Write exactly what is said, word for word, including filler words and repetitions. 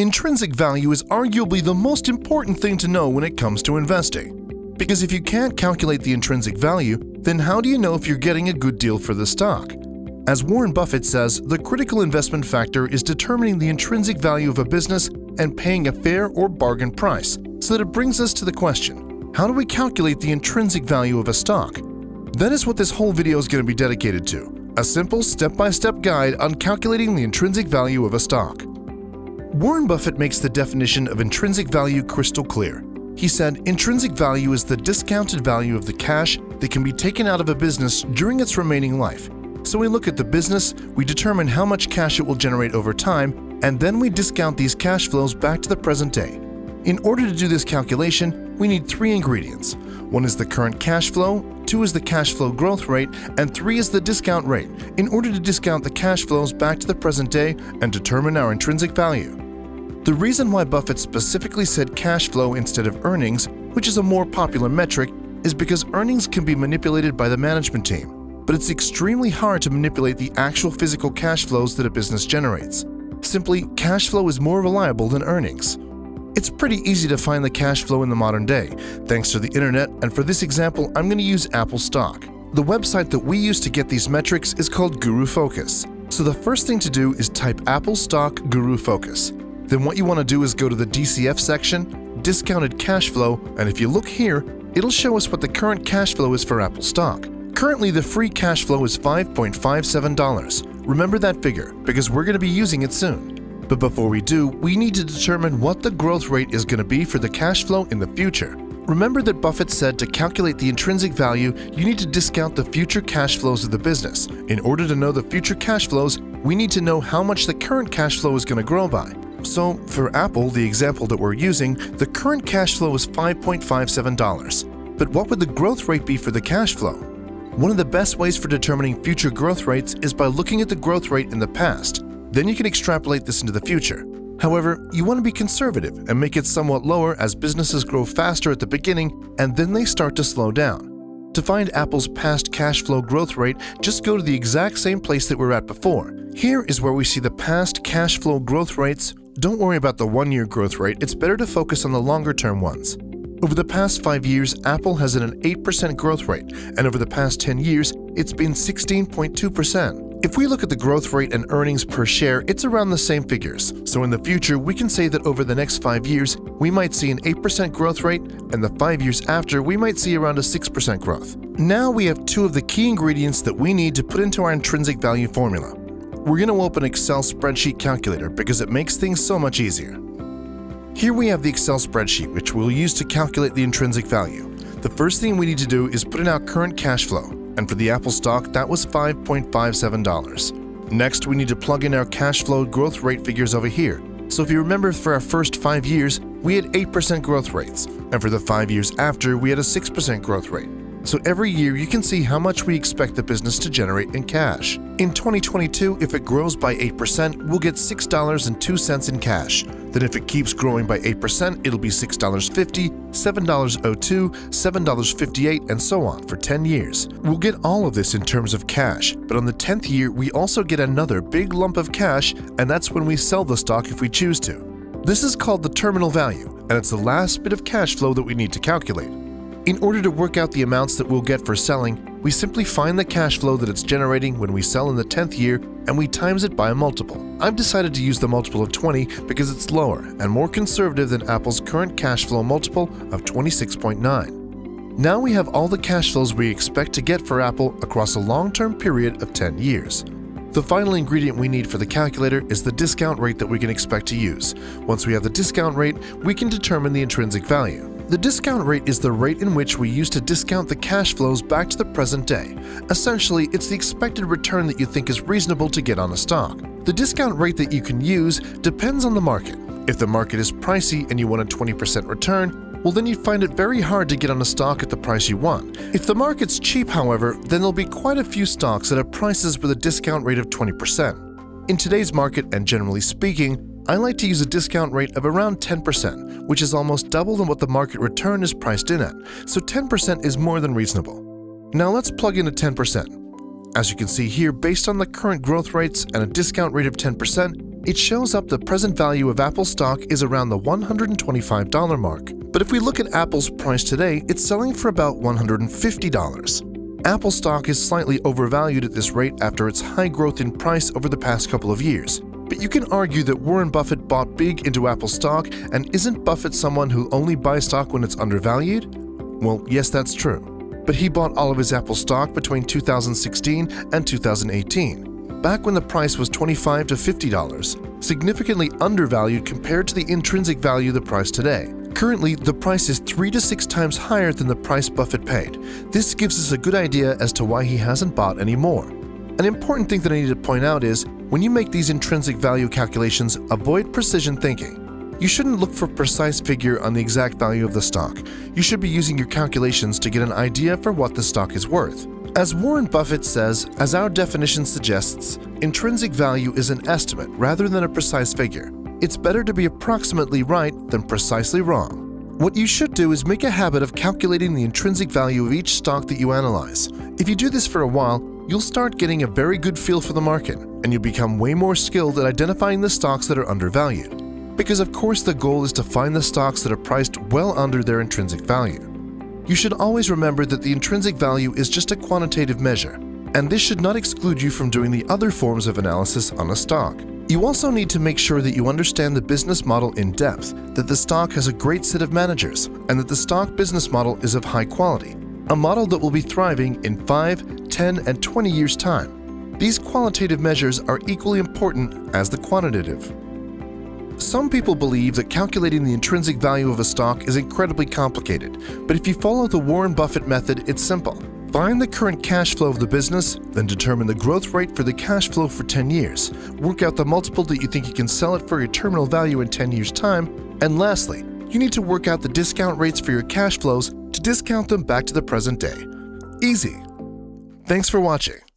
Intrinsic value is arguably the most important thing to know when it comes to investing. Because if you can't calculate the intrinsic value, then how do you know if you're getting a good deal for the stock? As Warren Buffett says, the critical investment factor is determining the intrinsic value of a business and paying a fair or bargain price. So that it brings us to the question, how do we calculate the intrinsic value of a stock? That is what this whole video is going to be dedicated to, a simple step-by-step guide on calculating the intrinsic value of a stock. Warren Buffett makes the definition of intrinsic value crystal clear. He said, intrinsic value is the discounted value of the cash that can be taken out of a business during its remaining life. So we look at the business, we determine how much cash it will generate over time, and then we discount these cash flows back to the present day. In order to do this calculation, we need three ingredients. One is the current cash flow, two is the cash flow growth rate, and three is the discount rate, in order to discount the cash flows back to the present day and determine our intrinsic value. The reason why Buffett specifically said cash flow instead of earnings, which is a more popular metric, is because earnings can be manipulated by the management team, but it's extremely hard to manipulate the actual physical cash flows that a business generates. Simply, cash flow is more reliable than earnings. It's pretty easy to find the cash flow in the modern day, thanks to the internet, and for this example, I'm going to use Apple stock. The website that we use to get these metrics is called GuruFocus. So the first thing to do is type Apple stock GuruFocus. Then what you want to do is go to the D C F section, discounted cash flow, and if you look here, it'll show us what the current cash flow is for Apple stock. Currently, the free cash flow is five dollars and fifty-seven cents. Remember that figure, because we're going to be using it soon. But before we do, we need to determine what the growth rate is going to be for the cash flow in the future. Remember that Buffett said to calculate the intrinsic value, you need to discount the future cash flows of the business. In order to know the future cash flows, we need to know how much the current cash flow is going to grow by. So, for Apple, the example that we're using, the current cash flow is five dollars and fifty-seven cents. But what would the growth rate be for the cash flow? One of the best ways for determining future growth rates is by looking at the growth rate in the past. Then you can extrapolate this into the future. However, you want to be conservative and make it somewhat lower as businesses grow faster at the beginning and then they start to slow down. To find Apple's past cash flow growth rate, just go to the exact same place that we were at before. Here is where we see the past cash flow growth rates. Don't worry about the one-year growth rate, it's better to focus on the longer-term ones. Over the past five years, Apple has had an eight percent growth rate, and over the past ten years, it's been sixteen point two percent. If we look at the growth rate and earnings per share, it's around the same figures. So in the future, we can say that over the next five years, we might see an eight percent growth rate, and the five years after, we might see around a six percent growth. Now we have two of the key ingredients that we need to put into our intrinsic value formula. We're going to open Excel spreadsheet calculator because it makes things so much easier. Here we have the Excel spreadsheet, which we'll use to calculate the intrinsic value. The first thing we need to do is put in our current cash flow. And for the Apple stock, that was five dollars and fifty-seven cents. Next, we need to plug in our cash flow growth rate figures over here. So if you remember, for our first five years, we had eight percent growth rates. And for the five years after, we had a six percent growth rate. So every year, you can see how much we expect the business to generate in cash. In twenty twenty-two, if it grows by eight percent, we'll get six dollars and two cents in cash. Then if it keeps growing by eight percent, it'll be six dollars and fifty cents, seven dollars and two cents, seven dollars and fifty-eight cents, and so on for ten years. We'll get all of this in terms of cash, but on the tenth year, we also get another big lump of cash, and that's when we sell the stock if we choose to. This is called the terminal value, and it's the last bit of cash flow that we need to calculate. In order to work out the amounts that we'll get for selling, we simply find the cash flow that it's generating when we sell in the tenth year and we times it by a multiple. I've decided to use the multiple of twenty because it's lower and more conservative than Apple's current cash flow multiple of twenty-six point nine. Now we have all the cash flows we expect to get for Apple across a long-term period of ten years. The final ingredient we need for the calculator is the discount rate that we can expect to use. Once we have the discount rate, we can determine the intrinsic value. The discount rate is the rate in which we use to discount the cash flows back to the present day. Essentially, it's the expected return that you think is reasonable to get on a stock. The discount rate that you can use depends on the market. If the market is pricey and you want a twenty percent return, well then you'd find it very hard to get on a stock at the price you want. If the market's cheap, however, then there'll be quite a few stocks that have prices with a discount rate of twenty percent. In today's market, and generally speaking, I like to use a discount rate of around ten percent, which is almost double than what the market return is priced in at, so ten percent is more than reasonable. Now let's plug in a ten percent. As you can see here, based on the current growth rates and a discount rate of ten percent, it shows up the present value of Apple stock is around the one hundred twenty-five dollar mark. But if we look at Apple's price today, it's selling for about one hundred fifty dollars. Apple stock is slightly overvalued at this rate after its high growth in price over the past couple of years. But you can argue that Warren Buffett bought big into Apple stock, and isn't Buffett someone who only buys stock when it's undervalued? Well, yes, that's true. But he bought all of his Apple stock between two thousand sixteen and two thousand eighteen, back when the price was twenty-five to fifty dollars, significantly undervalued compared to the intrinsic value of the price today. Currently, the price is three to six times higher than the price Buffett paid. This gives us a good idea as to why he hasn't bought any more. An important thing that I need to point out is, when you make these intrinsic value calculations, avoid precision thinking. You shouldn't look for a precise figure on the exact value of the stock. You should be using your calculations to get an idea for what the stock is worth. As Warren Buffett says, as our definition suggests, intrinsic value is an estimate rather than a precise figure. It's better to be approximately right than precisely wrong. What you should do is make a habit of calculating the intrinsic value of each stock that you analyze. If you do this for a while, you'll start getting a very good feel for the market, and you'll become way more skilled at identifying the stocks that are undervalued. Because of course the goal is to find the stocks that are priced well under their intrinsic value. You should always remember that the intrinsic value is just a quantitative measure, and this should not exclude you from doing the other forms of analysis on a stock. You also need to make sure that you understand the business model in depth, that the stock has a great set of managers, and that the stock business model is of high quality, a model that will be thriving in five, ten, and twenty years' time. These qualitative measures are equally important as the quantitative. Some people believe that calculating the intrinsic value of a stock is incredibly complicated, but if you follow the Warren Buffett method, it's simple. Find the current cash flow of the business, then determine the growth rate for the cash flow for ten years, work out the multiple that you think you can sell it for your terminal value in ten years' time, and lastly, you need to work out the discount rates for your cash flows to discount them back to the present day. Easy. Thanks for watching.